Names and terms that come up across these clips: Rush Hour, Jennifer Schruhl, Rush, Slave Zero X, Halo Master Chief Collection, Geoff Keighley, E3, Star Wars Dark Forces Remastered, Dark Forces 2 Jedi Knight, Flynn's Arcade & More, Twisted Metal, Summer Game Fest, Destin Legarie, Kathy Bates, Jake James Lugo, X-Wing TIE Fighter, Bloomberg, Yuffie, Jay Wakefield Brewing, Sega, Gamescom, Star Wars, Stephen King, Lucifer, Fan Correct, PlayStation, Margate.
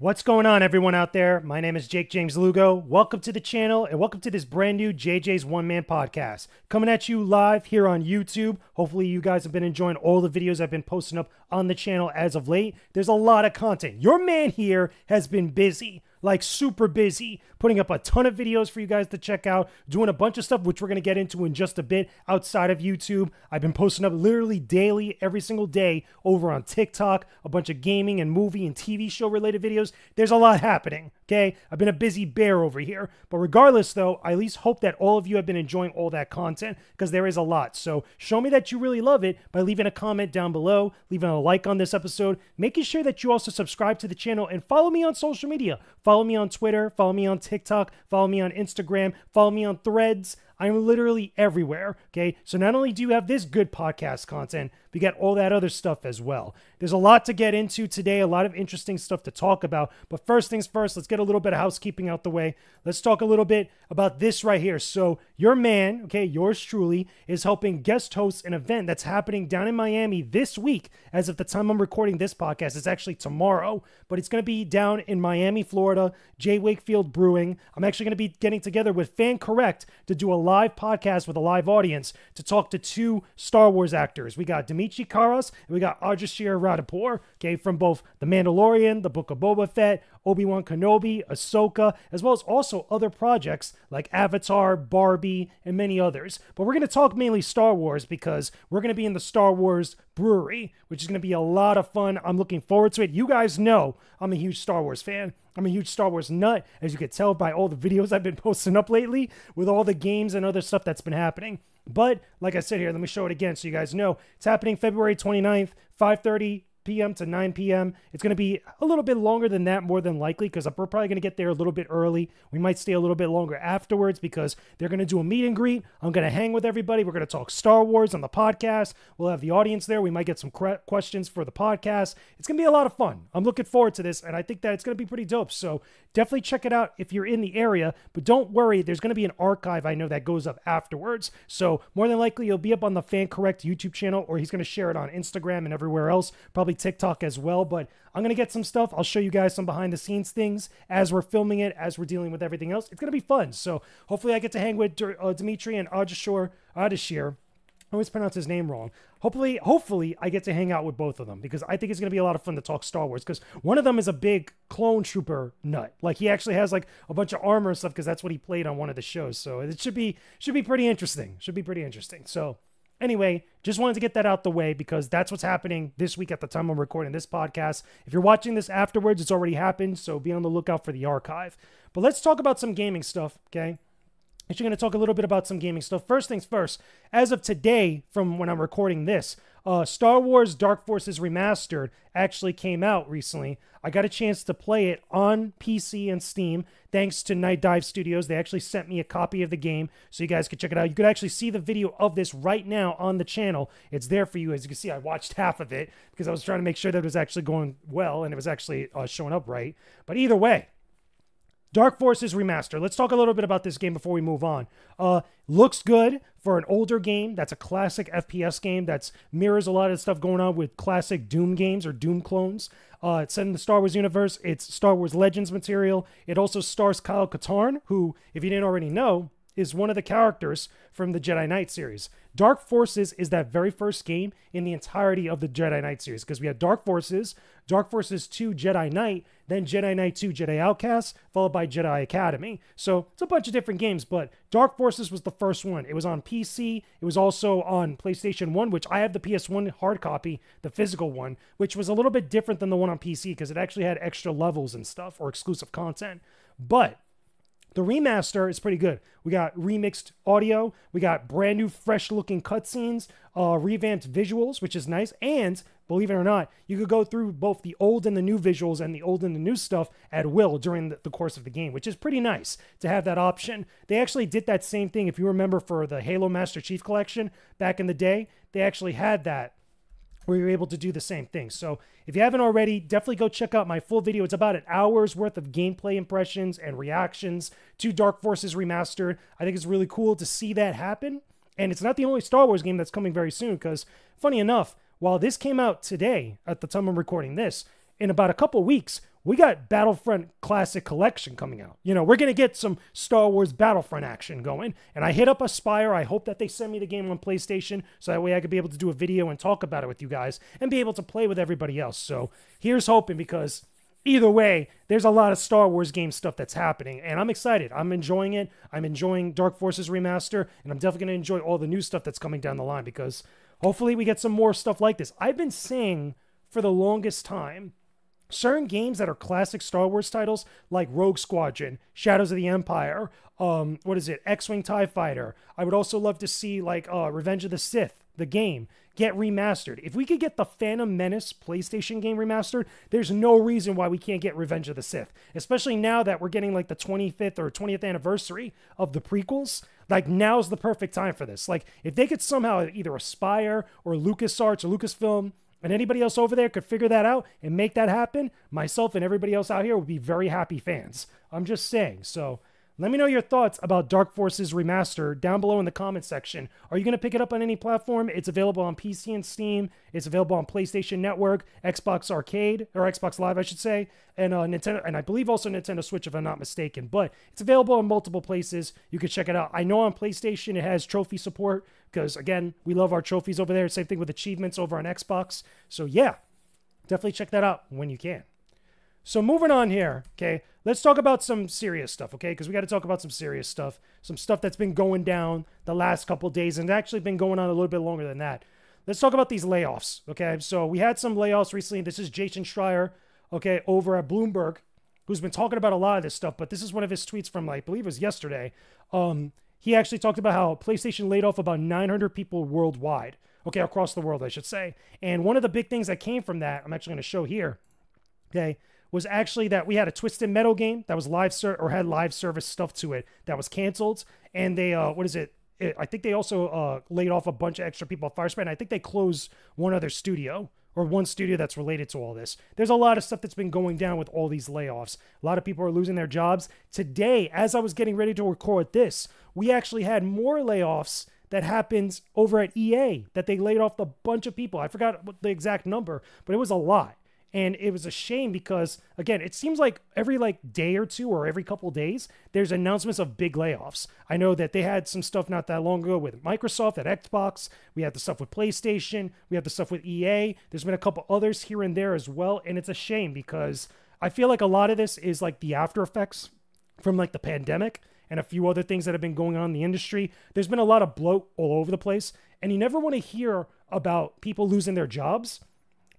What's going on, everyone out there? My name is Jake James Lugo. Welcome to the channel and welcome to this brand new JJ's One Man Podcast. Coming at you live here on YouTube. Hopefully you guys have been enjoying all the videos I've been posting up on the channel as of late. There's a lot of content. Your man here has been busy, like super busy, putting up a ton of videos for you guys to check out, doing a bunch of stuff which we're going to get into in just a bit outside of YouTube. I've been posting up literally daily, every single day over on TikTok, a bunch of gaming and movie and TV show related videos. There's a lot happening, okay? I've been a busy bear over here. But regardless, though, I at least hope that all of you have been enjoying all that content because there is a lot. So show me that you really love it by leaving a comment down below, leaving a like on this episode, making sure that you also subscribe to the channel and follow me on social media. Follow me on Twitter, follow me on TikTok, follow me on Instagram, follow me on Threads. I'm literally everywhere, okay? So not only do you have this good podcast content, but you got all that other stuff as well. There's a lot to get into today, a lot of interesting stuff to talk about. But first things first, let's get a little bit of housekeeping out the way. Let's talk a little bit about this right here. So your man, okay, yours truly, is helping guest host an event that's happening down in Miami this week. As of the time I'm recording this podcast, it's actually tomorrow, but it's going to be down in Miami, Florida, Jay Wakefield Brewing. I'm actually going to be getting together with Fan Correct to do a live podcast with a live audience to talk to two Star Wars actors. We got Dimitri Karas and we got Ardeshir Radpour, okay, from both The Mandalorian, The Book of Boba Fett, Obi-Wan Kenobi, Ahsoka, as well as also other projects like Avatar, Barbie, and many others. But we're going to talk mainly Star Wars because we're going to be in the Star Wars brewery, which is going to be a lot of fun. I'm looking forward to it. You guys know I'm a huge Star Wars fan. I'm a huge Star Wars nut, as you can tell by all the videos I've been posting up lately with all the games and other stuff that's been happening. But like I said here, let me show it again so you guys know. It's happening February 29th, 5:30 p.m. to 9 p.m. It's going to be a little bit longer than that, more than likely, because we're probably going to get there a little bit early. We might stay a little bit longer afterwards because they're going to do a meet and greet. I'm going to hang with everybody. We're going to talk Star Wars on the podcast. We'll have the audience there. We might get some questions for the podcast. It's going to be a lot of fun. I'm looking forward to this, and I think that it's going to be pretty dope. So definitely check it out if you're in the area, but don't worry. There's going to be an archive, I know, that goes up afterwards. So more than likely, you'll be up on the Fan Correct YouTube channel, or he's going to share it on Instagram and everywhere else, probably TikTok as well. But I'm going to get some stuff. I'll show you guys some behind the scenes things as we're filming it, as we're dealing with everything else. It's going to be fun. So hopefully I get to hang with Dimitri and Ardeshir. I always pronounce his name wrong. Hopefully I get to hang out with both of them because I think it's going to be a lot of fun to talk Star Wars because one of them is a big clone trooper nut. Like, he actually has like a bunch of armor and stuff because that's what he played on one of the shows. So it should be pretty interesting. So anyway, just wanted to get that out the way because that's what's happening this week at the time I'm recording this podcast. If you're watching this afterwards, it's already happened, so be on the lookout for the archive. But let's talk about some gaming stuff, okay? Actually, going to talk a little bit about some gaming stuff. First things first, as of today, from when I'm recording this, Star Wars Dark Forces Remastered actually came out recently. I got a chance to play it on PC and Steam thanks to Night Dive Studios. They actually sent me a copy of the game so you guys could check it out. You could actually see the video of this right now on the channel. It's there for you. As you can see, I watched half of it because I was trying to make sure that it was actually going well and it was actually showing up right. But either way, Dark Forces Remastered. Let's talk a little bit about this game before we move on. Looks good for an older game. That's a classic FPS game that mirrors a lot of stuff going on with classic Doom games or Doom clones. It's set in the Star Wars universe. It's Star Wars Legends material. It also stars Kyle Katarn, who, if you didn't already know, is one of the characters from the Jedi Knight series. Dark Forces is that very first game in the entirety of the Jedi Knight series because we had Dark Forces, Dark Forces 2 Jedi Knight, then Jedi Knight 2 Jedi Outcast, followed by Jedi Academy. So it's a bunch of different games, but Dark Forces was the first one. It was on PC. It was also on PlayStation 1, which I have the PS1 hard copy, the physical one, which was a little bit different than the one on PC because it actually had extra levels and stuff or exclusive content. But the remaster is pretty good. We got remixed audio. We got brand new, fresh-looking cutscenes, revamped visuals, which is nice. And believe it or not, you could go through both the old and the new visuals and the old and the new stuff at will during the course of the game, which is pretty nice to have that option. They actually did that same thing, if you remember, for the Halo Master Chief Collection back in the day. They actually had that, where you're able to do the same thing. So if you haven't already, definitely go check out my full video. It's about an hour's worth of gameplay impressions and reactions to Dark Forces Remastered. I think it's really cool to see that happen. And it's not the only Star Wars game that's coming very soon because, funny enough, while this came out today, at the time I'm recording this, in about a couple weeks, we got Battlefront Classic Collection coming out. You know, we're going to get some Star Wars Battlefront action going. And I hit up Aspyr. I hope that they send me the game on PlayStation so that way I could be able to do a video and talk about it with you guys and be able to play with everybody else. So here's hoping, because either way, there's a lot of Star Wars game stuff that's happening, and I'm excited. I'm enjoying it. I'm enjoying Dark Forces Remaster, and I'm definitely going to enjoy all the new stuff that's coming down the line, because hopefully we get some more stuff like this. I've been saying for the longest time, certain games that are classic Star Wars titles, like Rogue Squadron, Shadows of the Empire, what is it, X-Wing TIE Fighter. I would also love to see, like, Revenge of the Sith, the game, get remastered. If we could get the Phantom Menace PlayStation game remastered, there's no reason why we can't get Revenge of the Sith, especially now that we're getting, like, the 25th or 20th anniversary of the prequels. Like, now's the perfect time for this. Like, if they could somehow either Aspyr or LucasArts or Lucasfilm and anybody else over there could figure that out and make that happen, myself and everybody else out here would be very happy fans. I'm just saying. So let me know your thoughts about Dark Forces Remastered down below in the comment section. Are you going to pick it up on any platform? It's available on PC and Steam. It's available on PlayStation Network, Xbox Arcade, or Xbox Live, I should say, and Nintendo, and I believe also Nintendo Switch, if I'm not mistaken. But it's available on multiple places. You can check it out. I know on PlayStation it has trophy support, because, again, we love our trophies over there. Same thing with achievements over on Xbox. So, yeah, definitely check that out when you can. So, moving on here, okay, let's talk about some serious stuff, okay, because we got to talk about some serious stuff. Some stuff that's been going down the last couple days, and actually been going on a little bit longer than that. Let's talk about these layoffs, okay? So, we had some layoffs recently. This is Jason Schreier, okay, over at Bloomberg, who's been talking about a lot of this stuff, but this is one of his tweets from, I believe it was yesterday. He actually talked about how PlayStation laid off about 900 people worldwide. Okay, across the world, I should say. And one of the big things that came from that, I'm actually going to show here, okay, was actually that we had a Twisted Metal game that was had live service stuff to it that was canceled. And they, I think they also laid off a bunch of extra people at Firespray. And I think they closed one other studio, or one studio that's related to all this. There's a lot of stuff that's been going down with all these layoffs. A lot of people are losing their jobs. Today, as I was getting ready to record this, we actually had more layoffs that happened over at EA, that they laid off a bunch of people. I forgot the exact number, but it was a lot. And it was a shame because, again, it seems like every day or two or every couple days, there's announcements of big layoffs. I know that they had some stuff not that long ago with Microsoft at Xbox. We had the stuff with PlayStation. We have the stuff with EA. There's been a couple others here and there as well. And it's a shame because I feel like a lot of this is like the after effects from the pandemic and a few other things that have been going on in the industry. There's been a lot of bloat all over the place. And you never want to hear about people losing their jobs.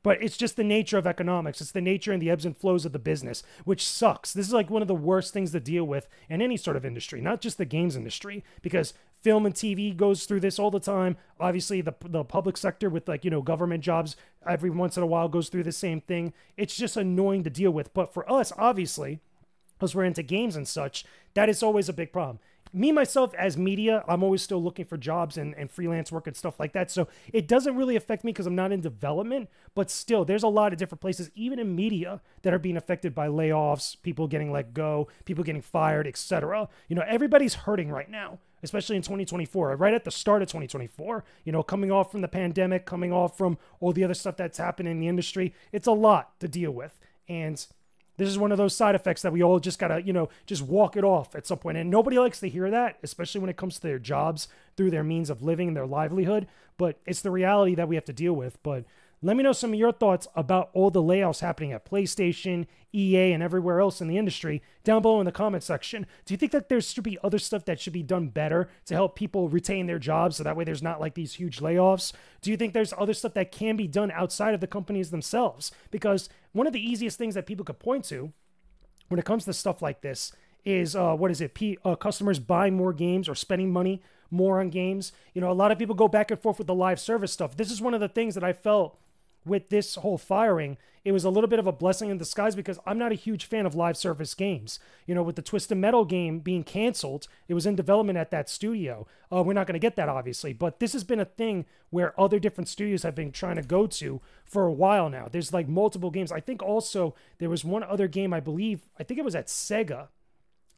But it's just the nature of economics. It's the nature and the ebbs and flows of the business, which sucks. This is like one of the worst things to deal with in any sort of industry, not just the games industry, because film and TV goes through this all the time. Obviously, the public sector with government jobs every once in a while goes through the same thing. It's just annoying to deal with. But for us, obviously, because we're into games and such, that is always a big problem. Me, myself, as media, I'm always still looking for jobs and freelance work and stuff like that. So it doesn't really affect me because I'm not in development. But still, there's a lot of different places, even in media, that are being affected by layoffs, people getting let go, people getting fired, etc. You know, everybody's hurting right now, especially in 2024, right at the start of 2024. You know, coming off from the pandemic, coming off from all the other stuff that's happened in the industry. It's a lot to deal with. And this is one of those side effects that we all just gotta, just walk it off at some point. And nobody likes to hear that, especially when it comes to their jobs, through their means of living and their livelihood. But it's the reality that we have to deal with. But let me know some of your thoughts about all the layoffs happening at PlayStation, EA, and everywhere else in the industry down below in the comment section. Do you think that there should be other stuff that should be done better to help people retain their jobs so that way there's not these huge layoffs? Do you think there's other stuff that can be done outside of the companies themselves? Because one of the easiest things that people could point to when it comes to stuff like this is, customers buying more games or spending money more on games. You know, a lot of people go back and forth with the live service stuff. This is one of the things that I felt with this whole firing. It was a little bit of a blessing in disguise because I'm not a huge fan of live service games. You know, with the Twisted Metal game being canceled, it was in development at that studio. We're not going to get that, obviously, but this has been a thing where other different studios have been trying to go to for a while now. There's multiple games. I think also there was one other game, I believe it was at Sega,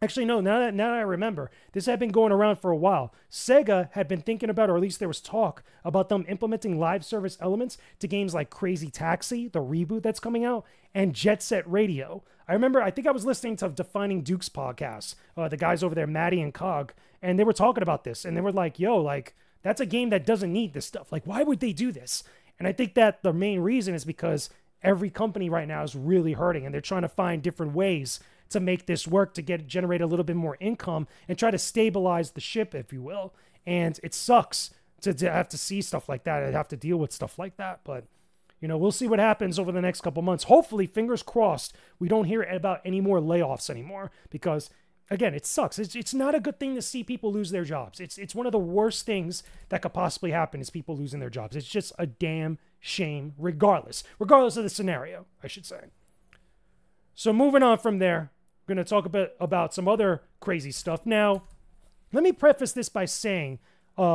Actually, no, now that I remember, this had been going around for a while. Sega had been thinking about, or at least there was talk about them implementing live service elements to games like Crazy Taxi, the reboot that's coming out, and Jet Set Radio. I remember, I think I was listening to Defining Duke's podcast, the guys over there, Maddie and Cog, and they were talking about this, and they were like, yo, like, that's a game that doesn't need this stuff. Like, why would they do this? And I think that the main reason is because every company right now is really hurting, and they're trying to find different ways to make this work, to generate a little bit more income and try to stabilize the ship, if you will. And it sucks to have to see stuff like that and have to deal with stuff like that. But, you know, we'll see what happens over the next couple months. Hopefully, fingers crossed, we don't hear about any more layoffs anymore because, again, it sucks. It's not a good thing to see people lose their jobs. It's one of the worst things that could possibly happen is people losing their jobs. It's just a damn shame regardless of the scenario, I should say. So moving on from there, we're going to talk a bit about some other crazy stuff. Now, let me preface this by saying I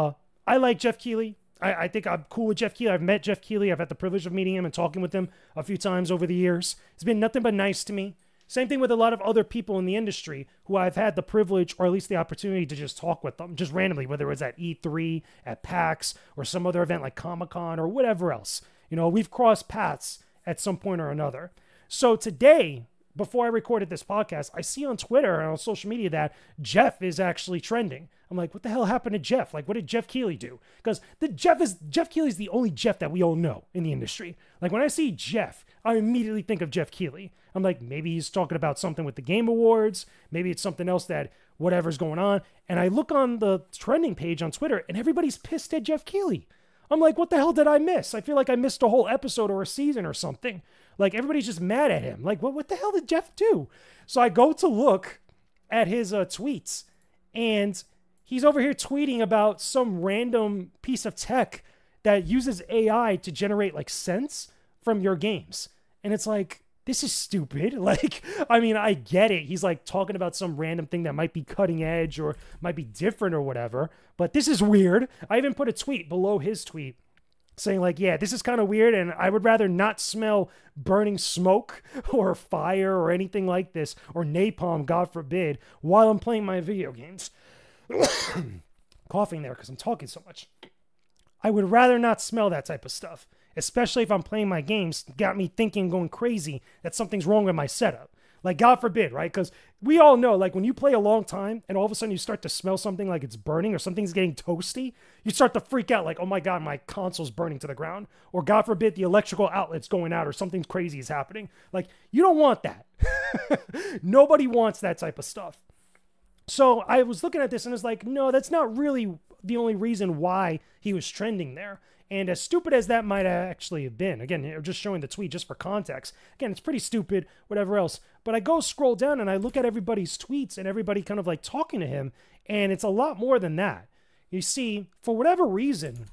like Geoff Keighley. I think I'm cool with Geoff Keighley. I've met Geoff Keighley. I've had the privilege of meeting him and talking with him a few times over the years. He's been nothing but nice to me. Same thing with a lot of other people in the industry who I've had the privilege or at least the opportunity to just talk with them just randomly, whether it was at E3, at PAX, or some other event like Comic-Con or whatever else. You know, we've crossed paths at some point or another. So today, before I recorded this podcast, I see on Twitter and on social media that Geoff is actually trending. I'm like, what the hell happened to Geoff? Like, what did Geoff Keighley do? Because Geoff Keighley is the only Geoff that we all know in the industry. Like, when I see Geoff, I immediately think of Geoff Keighley. I'm like, maybe he's talking about something with the Game Awards. Maybe it's something else that whatever's going on. And I look on the trending page on Twitter, and everybody's pissed at Geoff Keighley. I'm like, what the hell did I miss? I feel like I missed a whole episode or a season or something. Like, everybody's just mad at him. Like, what the hell did Geoff do? So I go to look at his tweets, and he's over here tweeting about some random piece of tech that uses AI to generate, like, scents from your games. And it's like, this is stupid. Like, I mean, I get it. He's, like, talking about some random thing that might be cutting edge or might be different or whatever. But this is weird. I even put a tweet below his tweet saying, like, yeah, this is kind of weird, and I would rather not smell burning smoke or fire or anything like this, or napalm, God forbid, while I'm playing my video games. Coughing there because I'm talking so much. I would rather not smell that type of stuff, especially if I'm playing my games. Got me thinking, going crazy, that something's wrong with my setup. Like, God forbid, right? Because we all know, like, when you play a long time and all of a sudden you start to smell something like it's burning or something's getting toasty, you start to freak out like, oh my God, my console's burning to the ground. Or God forbid, the electrical outlet's going out or something crazy is happening. Like, you don't want that. Nobody wants that type of stuff. So I was looking at this and it's like, no, that's not really the only reason why he was trending there. And as stupid as that might actually have been, again, just showing the tweet just for context. Again, it's pretty stupid, whatever else. But I go scroll down and I look at everybody's tweets and everybody kind of like talking to him. And it's a lot more than that. You see, for whatever reason,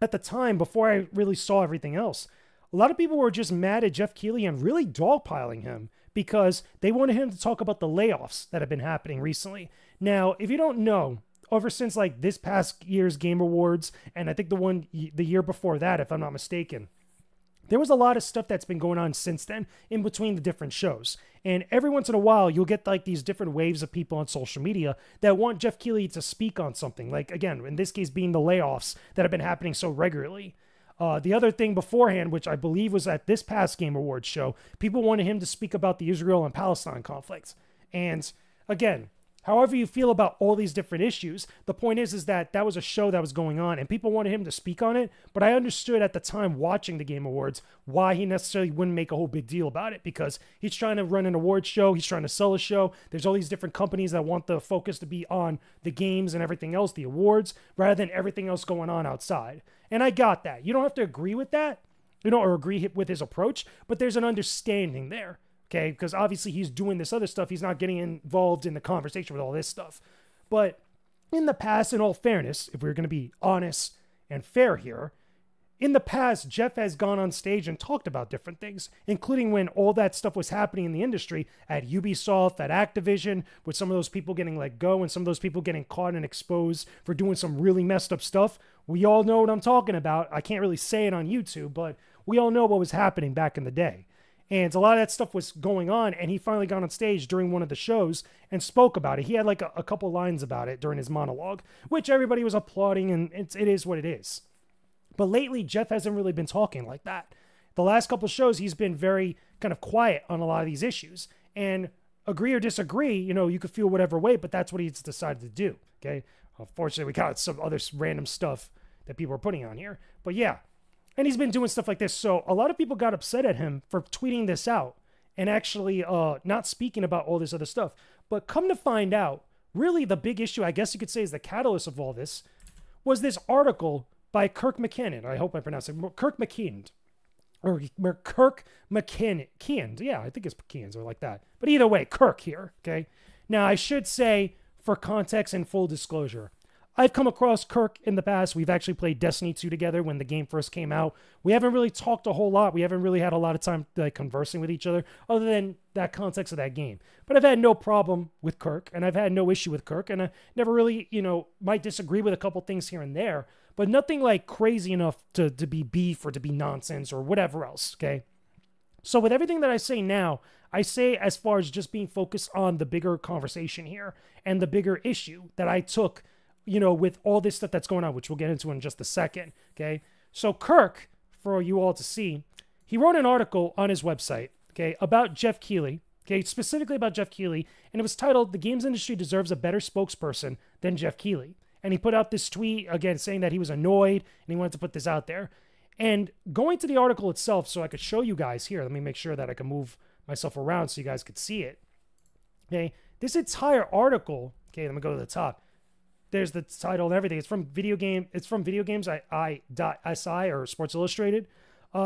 at the time, before I really saw everything else, a lot of people were just mad at Geoff Keighley and really dogpiling him because they wanted him to talk about the layoffs that have been happening recently. Now, if you don't know, ever since like this past year's Game Awards, and I think the year before that, if I'm not mistaken, there was a lot of stuff that's been going on since then in between the different shows. And every once in a while, you'll get like these different waves of people on social media that want Geoff Keighley to speak on something. Like, again, in this case, being the layoffs that have been happening so regularly. The other thing beforehand, which I believe was at this past Game Awards show, people wanted him to speak about the Israel and Palestine conflict. And again, however you feel about all these different issues, the point is that that was a show that was going on and people wanted him to speak on it, but I understood at the time watching the Game Awards why he necessarily wouldn't make a whole big deal about it because he's trying to run an awards show, he's trying to sell a show, there's all these different companies that want the focus to be on the games and everything else, the awards, rather than everything else going on outside. And I got that. You don't have to agree with that, you know, or agree with his approach, but there's an understanding there. Okay, because obviously he's doing this other stuff. He's not getting involved in the conversation with all this stuff. But in the past, in all fairness, if we're going to be honest and fair here, in the past, Geoff has gone on stage and talked about different things, including when all that stuff was happening in the industry at Ubisoft, at Activision, with some of those people getting let go and some of those people getting caught and exposed for doing some really messed up stuff. We all know what I'm talking about. I can't really say it on YouTube, but we all know what was happening back in the day. And a lot of that stuff was going on, and he finally got on stage during one of the shows and spoke about it. He had like a couple lines about it during his monologue, which everybody was applauding, and it is what it is. But lately, Geoff hasn't really been talking like that. The last couple of shows, he's been very kind of quiet on a lot of these issues. And agree or disagree, you know, you could feel whatever way, but that's what he's decided to do, okay? Unfortunately, we got some other random stuff that people are putting on here. But yeah. And he's been doing stuff like this. So a lot of people got upset at him for tweeting this out and actually not speaking about all this other stuff. But come to find out, really the big issue, I guess you could say, is the catalyst of all this, was this article by Kirk McKinnon. I hope I pronounced it. Kirk McKeand. Or Kirk McKeand. Yeah, I think it's McKeand's or like that. But either way, Kirk here, okay? Now, I should say, for context and full disclosure, I've come across Kirk in the past. We've actually played Destiny 2 together when the game first came out. We haven't really talked a whole lot. We haven't really had a lot of time like conversing with each other other than that context of that game. But I've had no problem with Kirk, and I've had no issue with Kirk, and I never really, you know, might disagree with a couple things here and there, but nothing like crazy enough to be beef or to be nonsense or whatever else, okay? So with everything that I say now, I say as far as just being focused on the bigger conversation here and the bigger issue that I took, you know, with all this stuff that's going on, which we'll get into in just a second, okay? So Kirk, for you all to see, he wrote an article on his website, okay, about Geoff Keighley, okay, specifically about Geoff Keighley, and it was titled, "The Games Industry Deserves a Better Spokesperson Than Geoff Keighley." And he put out this tweet, again, saying that he was annoyed and he wanted to put this out there. And going to the article itself, so I could show you guys here, let me make sure that I can move myself around so you guys could see it, okay? This entire article, okay, let me go to the top. There's the title and everything. It's from video game. It's from Video Games I.SI or Sports Illustrated.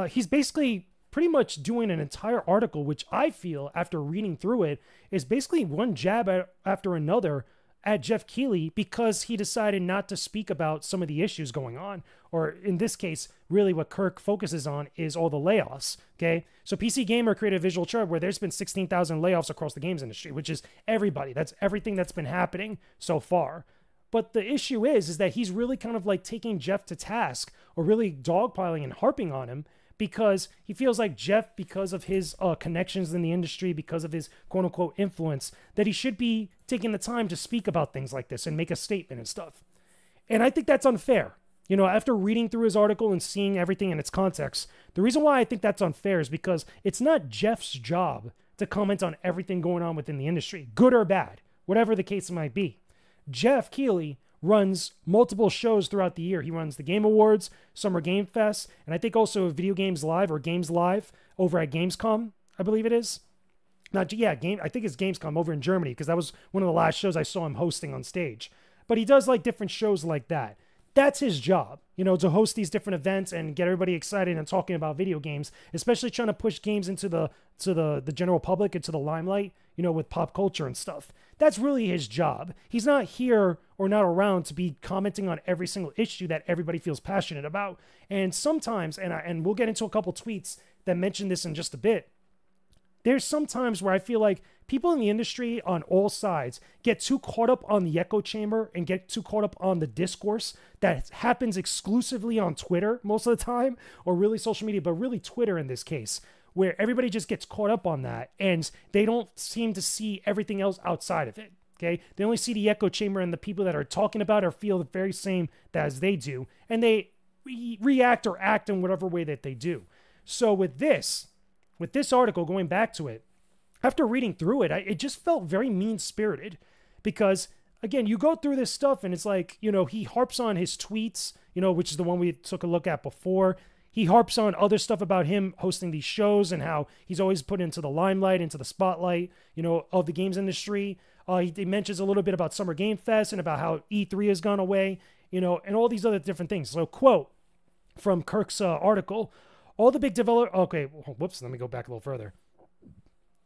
He's basically pretty much doing an entire article, which I feel after reading through it is basically one jab after another at Geoff Keighley because he decided not to speak about some of the issues going on. Or in this case, really what Kirk focuses on is all the layoffs, okay? So PC Gamer created a visual chart where there's been 16,000 layoffs across the games industry, which is everybody. That's everything that's been happening so far. But the issue is that he's really kind of like taking Geoff to task or really dogpiling and harping on him because he feels like Geoff, because of his connections in the industry, because of his quote-unquote influence, that he should be taking the time to speak about things like this and make a statement and stuff. And I think that's unfair. You know, after reading through his article and seeing everything in its context, the reason why I think that's unfair is because it's not Geoff's job to comment on everything going on within the industry, good or bad, whatever the case might be. Geoff Keighley runs multiple shows throughout the year. He runs the Game Awards, Summer Game Fest, and I think also Video Games Live or Games Live over at Gamescom, I believe it is. I think it's Gamescom over in Germany because that was one of the last shows I saw him hosting on stage. But he does like different shows like that. That's his job, you know, to host these different events and get everybody excited and talking about video games, especially trying to push games into the general public, into the limelight, you know, with pop culture and stuff. That's really his job. He's not here or not around to be commenting on every single issue that everybody feels passionate about. And sometimes, and we'll get into a couple tweets that mention this in just a bit, there's some times where I feel like people in the industry on all sides get too caught up on the echo chamber and get too caught up on the discourse that happens exclusively on Twitter most of the time, or really social media, but really Twitter in this case, where everybody just gets caught up on that and they don't seem to see everything else outside of it, okay? They only see the echo chamber and the people that are talking about it or feel the very same as they do, and they react or act in whatever way that they do. So with this article, going back to it, after reading through it, it just felt very mean-spirited because, again, you go through this stuff and it's like, you know, he harps on his tweets, you know, which is the one we took a look at before. He harps on other stuff about him hosting these shows and how he's always put into the limelight, into the spotlight, you know, of the games industry. He mentions a little bit about Summer Game Fest and about how E3 has gone away, you know, and all these other different things. So, quote from Kirk's article, all the big developers... Okay, whoops, let me go back a little further.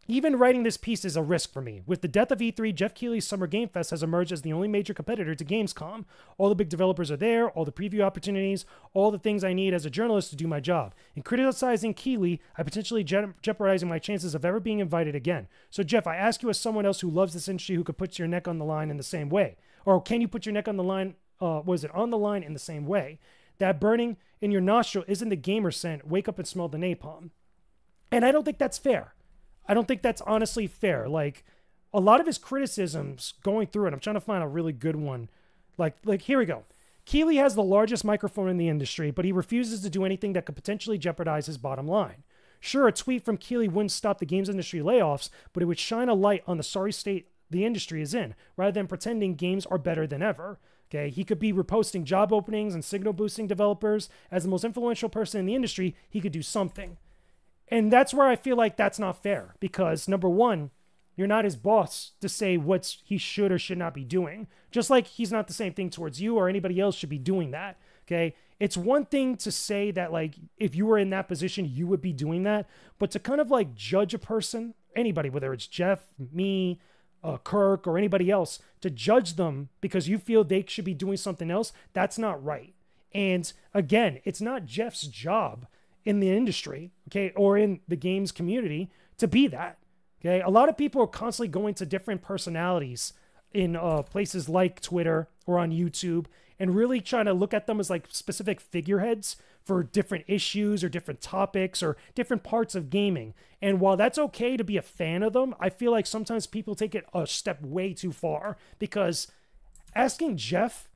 Even writing this piece is a risk for me. With the death of E3, Geoff Keighley's Summer Game Fest has emerged as the only major competitor to Gamescom. All the big developers are there, all the preview opportunities, all the things I need as a journalist to do my job. In criticizing Keighley, I potentially jeopardizing my chances of ever being invited again. So, Geoff, I ask you as someone else who loves this industry who could put your neck on the line in the same way. Or can you put your neck on the line... on the line in the same way? That burning in your nostril isn't the gamer scent. Wake up and smell the napalm. And I don't think that's fair. I don't think that's honestly fair. Like, a lot of his criticisms going through it, I'm trying to find a really good one. Like here we go. Keighley has the largest microphone in the industry, but he refuses to do anything that could potentially jeopardize his bottom line. Sure, a tweet from Keighley wouldn't stop the games industry layoffs, but it would shine a light on the sorry state the industry is in, rather than pretending games are better than ever. Okay, he could be reposting job openings and signal boosting developers. As the most influential person in the industry, he could do something. And that's where I feel like that's not fair, because number one, you're not his boss to say what he should or should not be doing. Just like he's not the same thing towards you or anybody else should be doing that, okay? It's one thing to say that, like, if you were in that position, you would be doing that, but to kind of, like, judge a person, anybody, whether it's Geoff, me, Kirk, or anybody else, to judge them because you feel they should be doing something else, that's not right. And, again, it's not Geoff's job in the industry, okay, or in the games community to be that. Okay, a lot of people are constantly going to different personalities in places like Twitter or on YouTube and really trying to look at them as like specific figureheads for different issues or different topics or different parts of gaming. And while that's okay to be a fan of them, I feel like sometimes people take it a step way too far, because asking Geoff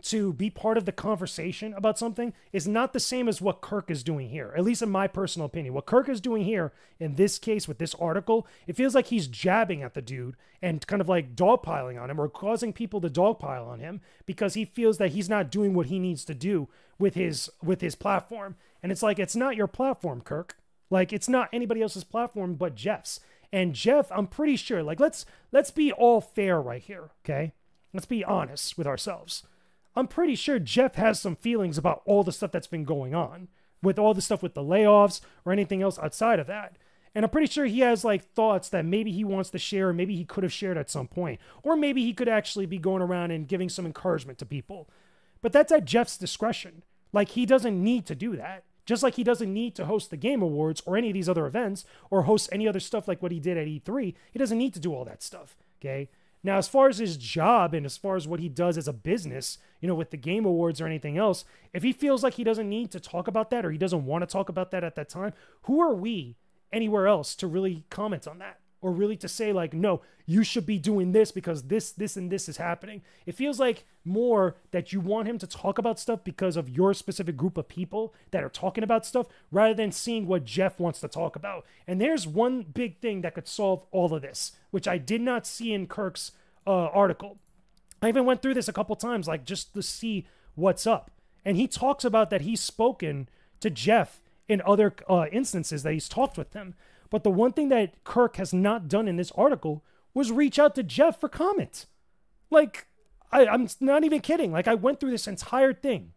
to be part of the conversation about something is not the same as what Kirk is doing here, at least in my personal opinion. What Kirk is doing here, in this case with this article, it feels like he's jabbing at the dude and kind of like dogpiling on him or causing people to dogpile on him because he feels that he's not doing what he needs to do with his platform. And it's like, it's not your platform, Kirk. Like, it's not anybody else's platform but Geoff's. And Geoff, I'm pretty sure, like, let's be all fair right here, okay? Let's be honest with ourselves. I'm pretty sure Geoff has some feelings about all the stuff that's been going on, with all the stuff with the layoffs or anything else outside of that. And I'm pretty sure he has like thoughts that maybe he wants to share, or maybe he could have shared at some point, or maybe he could actually be going around and giving some encouragement to people. But that's at Geoff's discretion. Like, he doesn't need to do that. Just like he doesn't need to host the Game Awards or any of these other events or host any other stuff like what he did at E3. He doesn't need to do all that stuff, okay? Now, as far as his job and as far as what he does as a business, you know, with the Game Awards or anything else, if he feels like he doesn't need to talk about that or he doesn't want to talk about that at that time, who are we anywhere else to really comment on that or really to say, like, no, you should be doing this because this, and this is happening? It feels like more that you want him to talk about stuff because of your specific group of people that are talking about stuff rather than seeing what Geoff wants to talk about. And there's one big thing that could solve all of this, which I did not see in Kirk's article. I even went through this a couple times, like, just to see what's up. And he talks about that he's spoken to Geoff in other instances that he's talked with him. But the one thing that Kirk has not done in this article was reach out to Geoff for comment. Like, I'm not even kidding. Like, I went through this entire thing,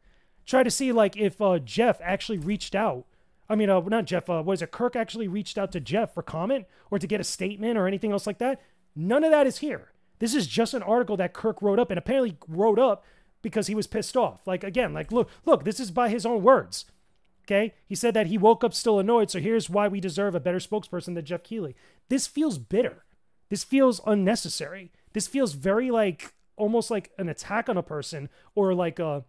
try to see, like, if Geoff actually reached out. I mean, not Geoff, what is it? Kirk actually reached out to Geoff for comment or to get a statement or anything else like that. None of that is here. This is just an article that Kirk wrote up, and apparently wrote up because he was pissed off. Like, again, like, look, this is by his own words. Okay, he said that he woke up still annoyed, so here's why we deserve a better spokesperson than Geoff Keighley. This feels bitter. This feels unnecessary. This feels very, like, almost like an attack on a person or like a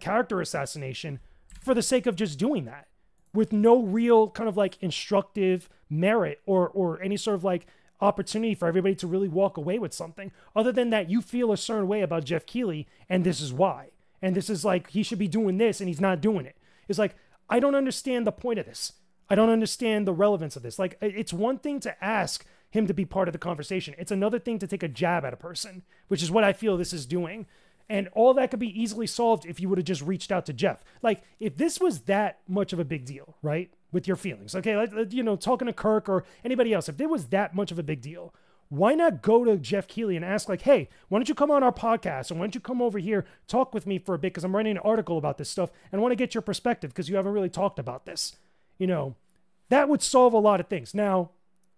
character assassination for the sake of just doing that with no real kind of like instructive merit or any sort of like opportunity for everybody to really walk away with something other than that you feel a certain way about Geoff Keighley and this is why. And this is like, he should be doing this and he's not doing it. It's like, I don't understand the point of this. I don't understand the relevance of this. Like, it's one thing to ask him to be part of the conversation. It's another thing to take a jab at a person, which is what I feel this is doing. And all that could be easily solved if you would have just reached out to Geoff. Like, if this was that much of a big deal, right, with your feelings, okay, like, you know, talking to Kirk or anybody else, if there was that much of a big deal, why not go to Geoff Keighley and ask, like, hey, why don't you come on our podcast? And why don't you come over here, talk with me for a bit, because I'm writing an article about this stuff and I want to get your perspective because you haven't really talked about this. You know, that would solve a lot of things. Now,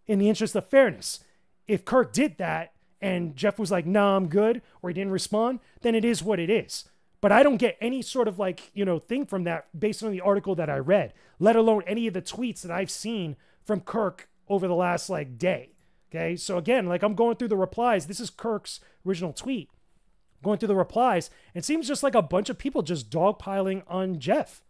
in the interest of fairness, if Kirk did that and Geoff was like, nah, I'm good, or he didn't respond, then it is what it is. But I don't get any sort of, like, you know, thing from that based on the article that I read, let alone any of the tweets that I've seen from Kirk over the last, like, day. Okay, so again, like, I'm going through the replies. This is Kirk's original tweet. I'm going through the replies. It seems just like a bunch of people just dogpiling on Geoff.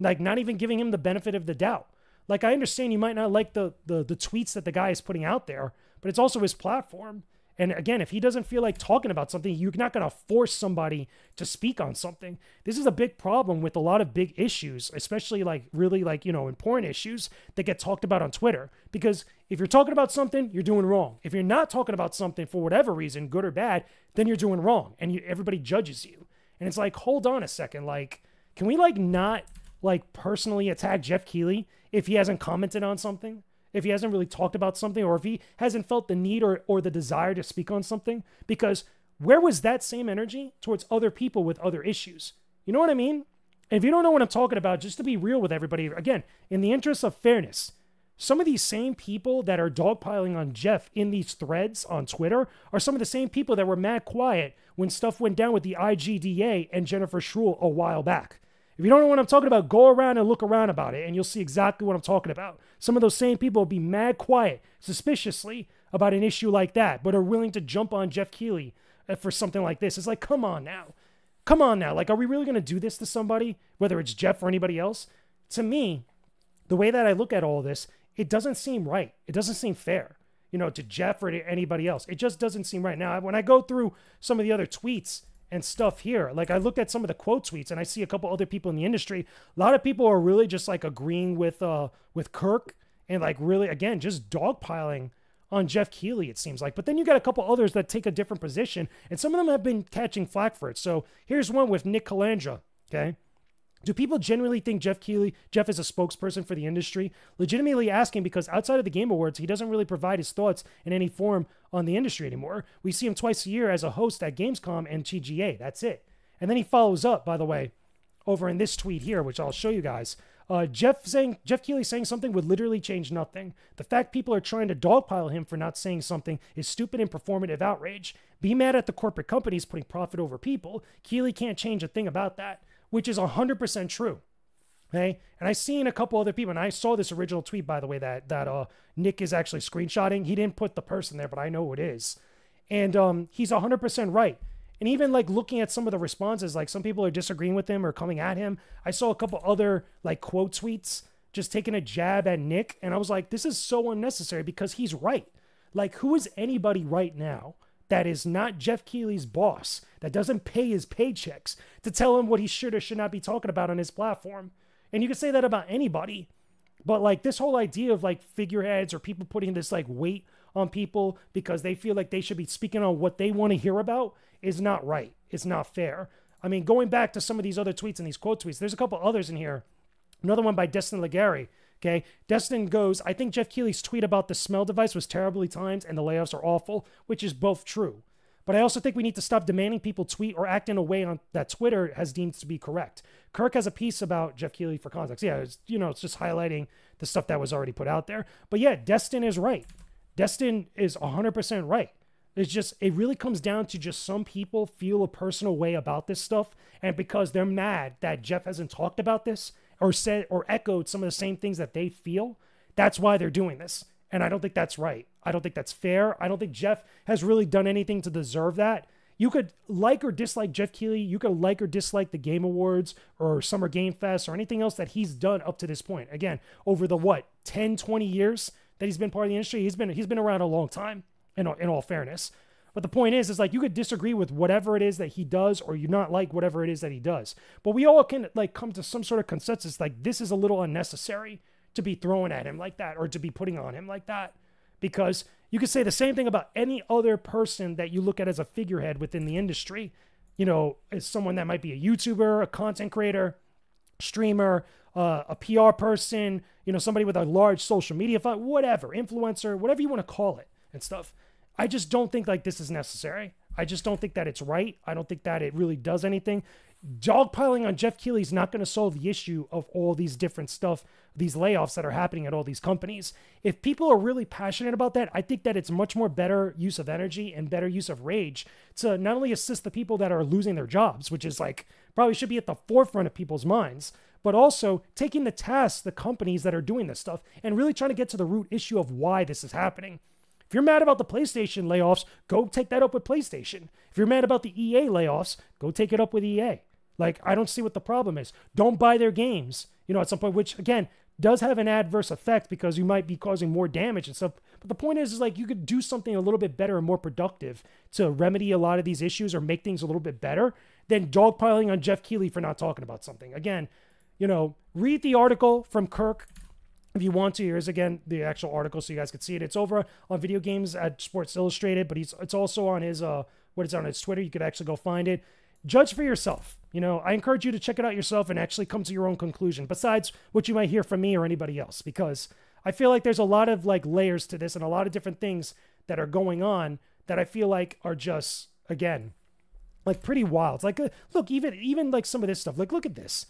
Like, not even giving him the benefit of the doubt. Like, I understand you might not like the tweets that the guy is putting out there, but it's also his platform. And again, if he doesn't feel like talking about something, you're not going to force somebody to speak on something. This is a big problem with a lot of big issues, especially like really like, you know, important issues that get talked about on Twitter. Because if you're talking about something, you're doing wrong. If you're not talking about something for whatever reason, good or bad, then you're doing wrong. And everybody judges you. And it's like, hold on a second. Like, can we like not like personally attack Geoff Keighley if he hasn't commented on something? If he hasn't really talked about something, or if he hasn't felt the need or the desire to speak on something, because where was that same energy towards other people with other issues? You know what I mean? And if you don't know what I'm talking about, just to be real with everybody, again, in the interest of fairness, some of these same people that are dogpiling on Geoff in these threads on Twitter are some of the same people that were mad quiet when stuff went down with the IGDA and Jennifer Schruhl a while back. If you don't know what I'm talking about, go around and look around about it, and you'll see exactly what I'm talking about. Some of those same people will be mad quiet, suspiciously, about an issue like that, but are willing to jump on Geoff Keighley for something like this. It's like, come on now. Come on now. Like, are we really going to do this to somebody, whether it's Geoff or anybody else? To me, the way that I look at all this, it doesn't seem right. It doesn't seem fair, you know, to Geoff or to anybody else. It just doesn't seem right. Now, when I go through some of the other tweets and stuff here, like I looked at some of the quote tweets and I see a couple other people in the industry. A lot of people are really just like agreeing with Kirk and like really, again, just dogpiling on Geoff Keighley, it seems like. But then you got a couple others that take a different position, and some of them have been catching flack for it. So here's one with Nick Calandra, okay? Do people genuinely think Geoff is a spokesperson for the industry? Legitimately asking, because outside of the Game Awards, he doesn't really provide his thoughts in any form on the industry anymore. We see him twice a year as a host at Gamescom and TGA. That's it. And then he follows up, by the way, over in this tweet here, which I'll show you guys. Geoff Keighley saying something would literally change nothing. The fact people are trying to dogpile him for not saying something is stupid and performative outrage. Be mad at the corporate companies putting profit over people. Keighley can't change a thing about that. Which is 100% true, okay? And I've seen a couple other people, and I saw this original tweet, by the way, that Nick is actually screenshotting. He didn't put the person there, but I know who it is. And he's 100% right. And even, like, looking at some of the responses, like, some people are disagreeing with him or coming at him. I saw a couple other, like, quote tweets just taking a jab at Nick, and I was like, this is so unnecessary because he's right. Like, who is anybody right now that is not Geoff Keighley's boss, that doesn't pay his paychecks, to tell him what he should or should not be talking about on his platform? And you can say that about anybody, but like this whole idea of like figureheads or people putting this like weight on people because they feel like they should be speaking on what they want to hear about is not right. It's not fair. I mean, going back to some of these other tweets and these quote tweets, there's a couple others in here. Another one by Destin Legarie. Okay, Destin goes, I think Geoff Keighley's tweet about the smell device was terribly timed and the layoffs are awful, which is both true. But I also think we need to stop demanding people tweet or act in a way on that Twitter has deemed to be correct. Kirk has a piece about Geoff Keighley for context. Yeah, it's, you know, it's just highlighting the stuff that was already put out there. But yeah, Destin is right. Destin is 100% right. It's just, it really comes down to just some people feel a personal way about this stuff. And because they're mad that Geoff hasn't talked about this, or said or echoed some of the same things that they feel, that's why they're doing this. And I don't think that's right. I don't think that's fair. I don't think Geoff has really done anything to deserve that. You could like or dislike Geoff Keighley. You could like or dislike the Game Awards or Summer Game Fest or anything else that he's done up to this point. Again, over the, what, 10, 20 years that he's been part of the industry, he's been around a long time, in all fairness. But the point is like you could disagree with whatever it is that he does, or you not like whatever it is that he does. But we all can like come to some sort of consensus, like this is a little unnecessary to be throwing at him like that, or to be putting on him like that. Because you could say the same thing about any other person that you look at as a figurehead within the industry, you know, as someone that might be a YouTuber, a content creator, streamer, a PR person, you know, somebody with a large social media following, whatever, influencer, whatever you want to call it and stuff. I just don't think like this is necessary. I just don't think that it's right. I don't think that it really does anything. Dogpiling on Geoff Keighley is not going to solve the issue of all these different stuff, these layoffs that are happening at all these companies. If people are really passionate about that, I think that it's much more better use of energy and better use of rage to not only assist the people that are losing their jobs, which is like probably should be at the forefront of people's minds, but also taking the task, the companies that are doing this stuff and really trying to get to the root issue of why this is happening. If you're mad about the PlayStation layoffs, go take that up with PlayStation. If you're mad about the EA layoffs, go take it up with EA. Like, I don't see what the problem is. Don't buy their games you know, at some point, which again does have an adverse effect because you might be causing more damage and stuff. But the point is like you could do something a little bit better and more productive to remedy a lot of these issues or make things a little bit better than dogpiling on Geoff Keighley for not talking about something. Again, you know, read the article from Kirk if you want to. Here's again the actual article so you guys could see it. It's over on Video Games at Sports Illustrated, but it's also on his Twitter. You could actually go find it. Judge for yourself. You know, I encourage you to check it out yourself and actually come to your own conclusion besides what you might hear from me or anybody else, because I feel like there's a lot of like layers to this and a lot of different things that are going on that I feel like are just, again, like pretty wild. Like, look, even like some of this stuff, like, look at this,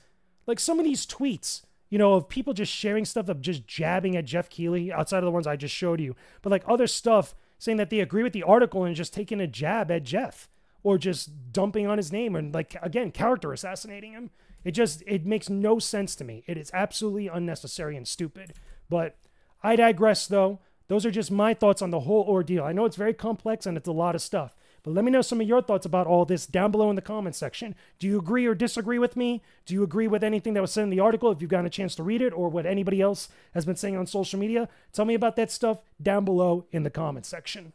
like some of these tweets, you know, of people just sharing stuff of just jabbing at Geoff Keighley outside of the ones I just showed you, but like other stuff saying that they agree with the article and just taking a jab at Geoff. Or just dumping on his name and, like, again, character assassinating him. It makes no sense to me. It is absolutely unnecessary and stupid. But I digress, though. Those are just my thoughts on the whole ordeal. I know it's very complex and it's a lot of stuff. But let me know some of your thoughts about all this down below in the comments section. Do you agree or disagree with me? Do you agree with anything that was said in the article if you've gotten a chance to read it or what anybody else has been saying on social media? Tell me about that stuff down below in the comments section.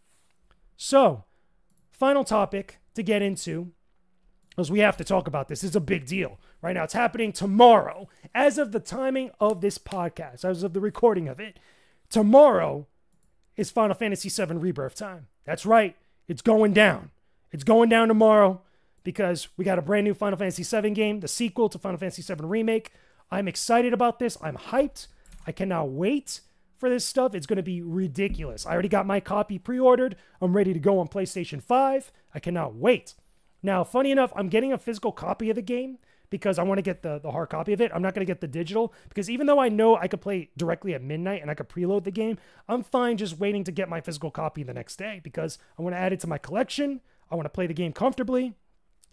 So, final topic to get into, because we have to talk about this. It's a big deal right now. It's happening tomorrow. As of the timing of this podcast, as of the recording of it, tomorrow is Final Fantasy VII Rebirth time. That's right. It's going down. It's going down tomorrow because we got a brand new Final Fantasy VII game, the sequel to Final Fantasy VII Remake. I'm excited about this. I'm hyped. I cannot wait for this stuff. It's going to be ridiculous. I already got my copy pre-ordered. I'm ready to go on PlayStation 5. I cannot wait. Now, funny enough, I'm getting a physical copy of the game because I want to get the hard copy of it. I'm not going to get the digital because even though I know I could play directly at midnight and I could preload the game, I'm fine just waiting to get my physical copy the next day because I want to add it to my collection. I want to play the game comfortably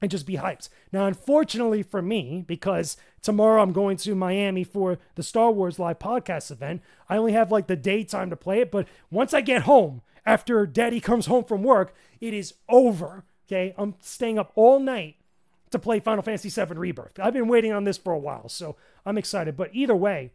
and just be hyped. Now, unfortunately for me, because tomorrow I'm going to Miami for the Star Wars live podcast event, I only have like the daytime to play it. But once I get home, after daddy comes home from work, it is over, okay? I'm staying up all night to play Final Fantasy VII Rebirth. I've been waiting on this for a while, so I'm excited. But either way,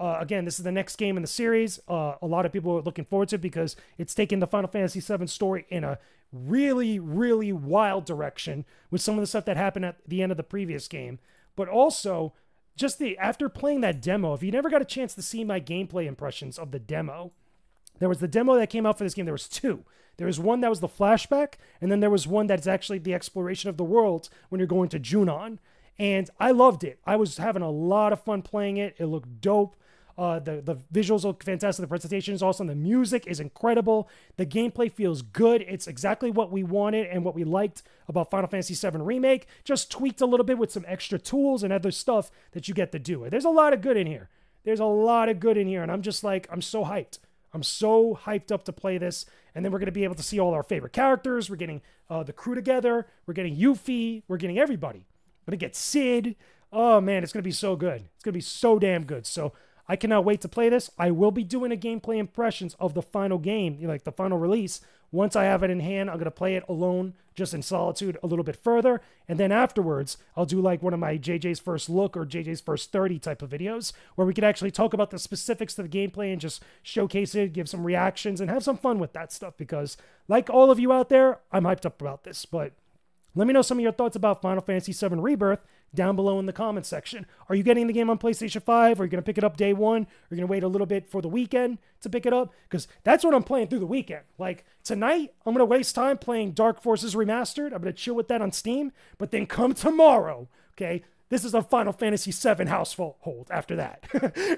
again, this is the next game in the series. A lot of people are looking forward to it because it's taking the Final Fantasy VII story in a really, really wild direction with some of the stuff that happened at the end of the previous game. But also, just after playing that demo, if you never got a chance to see my gameplay impressions of the demo, there was the demo that came out for this game. There was two. There was one that was the flashback, and then there was one that's actually the exploration of the world when you're going to Junon. And I loved it. I was having a lot of fun playing it. It looked dope. The visuals look fantastic. The presentation is awesome. The music is incredible. The gameplay feels good. It's exactly what we wanted and what we liked about Final Fantasy VII Remake. Just tweaked a little bit with some extra tools and other stuff that you get to do. There's a lot of good in here. There's a lot of good in here. And I'm just like, I'm so hyped. I'm so hyped up to play this. And then we're going to be able to see all our favorite characters. We're getting the crew together. We're getting Yuffie. We're getting everybody. We're going to get Cid. Oh, man, it's going to be so good. It's going to be so damn good. So I cannot wait to play this. I will be doing a gameplay impressions of the final game, like the final release. Once I have it in hand, I'm going to play it alone, just in solitude a little bit further. And then afterwards, I'll do like one of my JJ's First Look or JJ's First 30 type of videos where we can actually talk about the specifics of the gameplay and just showcase it, give some reactions, and have some fun with that stuff because like all of you out there, I'm hyped up about this. But let me know some of your thoughts about Final Fantasy VII Rebirth down below in the comments section. Are you getting the game on PlayStation 5? Are you going to pick it up day one? Are you going to wait a little bit for the weekend to pick it up? Because that's what I'm playing through the weekend. Like, tonight, I'm going to waste time playing Dark Forces Remastered. I'm going to chill with that on Steam. But then come tomorrow, okay, this is a Final Fantasy VII household after that.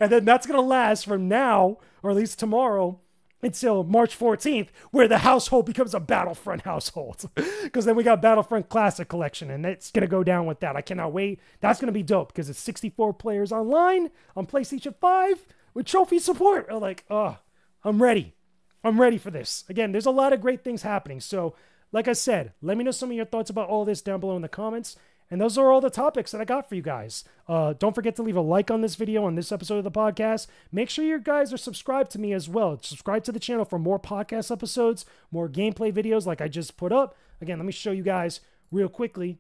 And then that's going to last from now, or at least tomorrow, until March 14th, where the household becomes a Battlefront household. Because then we got Battlefront Classic Collection, and it's going to go down with that. I cannot wait. That's going to be dope, because it's 64 players online on PlayStation 5 with trophy support. I'm like, oh, I'm ready. I'm ready for this. Again, there's a lot of great things happening. So, like I said, let me know some of your thoughts about all this down below in the comments. And those are all the topics that I got for you guys. Don't forget to leave a like on this video, on this episode of the podcast. Make sure you guys are subscribed to me as well. Subscribe to the channel for more podcast episodes, more gameplay videos like I just put up. Again, let me show you guys real quickly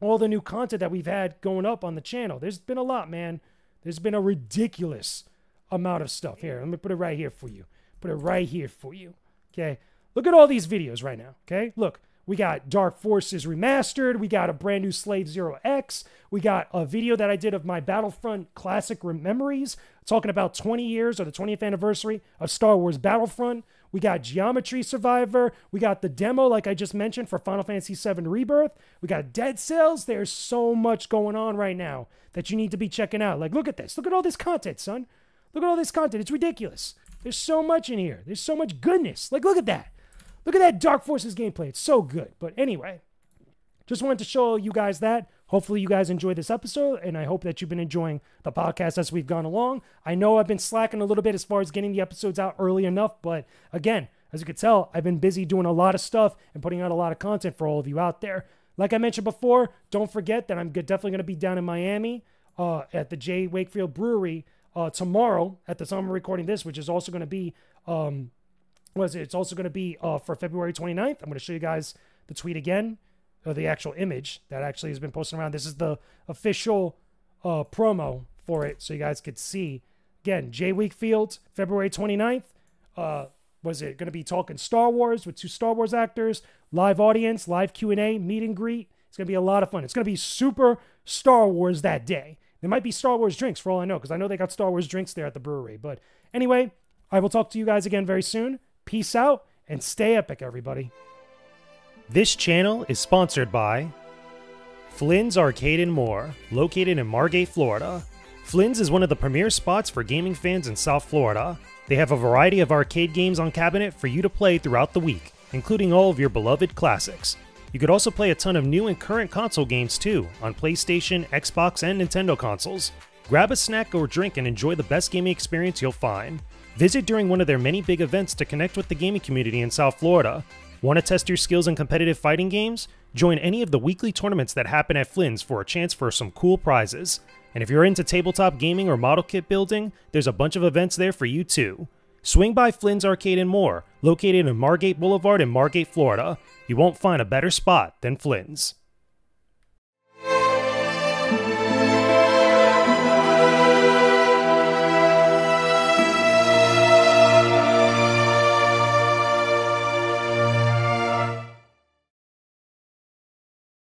all the new content that we've had going up on the channel. There's been a lot, man. There's been a ridiculous amount of stuff. Here, let me put it right here for you. Put it right here for you. Okay. Look at all these videos right now. Okay. Look, we got Dark Forces Remastered. We got a brand new Slave Zero X. We got a video that I did of my Battlefront Classic Memories, talking about 20 years or the 20th anniversary of Star Wars Battlefront. We got Geometry Survivor. We got the demo, like I just mentioned, for Final Fantasy VII Rebirth. We got Dead Cells. There's so much going on right now that you need to be checking out. Like, look at this. Look at all this content, son. Look at all this content. It's ridiculous. There's so much in here. There's so much goodness. Like, look at that. Look at that Dark Forces gameplay. It's so good. But anyway, just wanted to show you guys that. Hopefully you guys enjoyed this episode, and I hope that you've been enjoying the podcast as we've gone along. I know I've been slacking a little bit as far as getting the episodes out early enough, but again, as you can tell, I've been busy doing a lot of stuff and putting out a lot of content for all of you out there. Like I mentioned before, don't forget that I'm definitely going to be down in Miami at the Jay Wakefield Brewery tomorrow at the time I'm recording this, which is also going to be, it's also going to be for February 29th. I'm going to show you guys the tweet again. The actual image that actually has been posted around. This is the official promo for it, so you guys could see. Again, Jay Wakefield, February 29th. Going to be talking Star Wars with two Star Wars actors, live audience, live Q&A, meet and greet. It's going to be a lot of fun. It's going to be super Star Wars that day. There might be Star Wars drinks for all I know, because I know they got Star Wars drinks there at the brewery. But anyway, I will talk to you guys again very soon. Peace out, and stay epic, everybody. This channel is sponsored by Flynn's Arcade & More, located in Margate, Florida. Flynn's is one of the premier spots for gaming fans in South Florida. They have a variety of arcade games on cabinet for you to play throughout the week, including all of your beloved classics. You could also play a ton of new and current console games too, on PlayStation, Xbox, and Nintendo consoles. Grab a snack or drink and enjoy the best gaming experience you'll find. Visit during one of their many big events to connect with the gaming community in South Florida. Want to test your skills in competitive fighting games? Join any of the weekly tournaments that happen at Flynn's for a chance for some cool prizes. And if you're into tabletop gaming or model kit building, there's a bunch of events there for you too. Swing by Flynn's Arcade & More, located in Margate Boulevard in Margate, Florida. You won't find a better spot than Flynn's.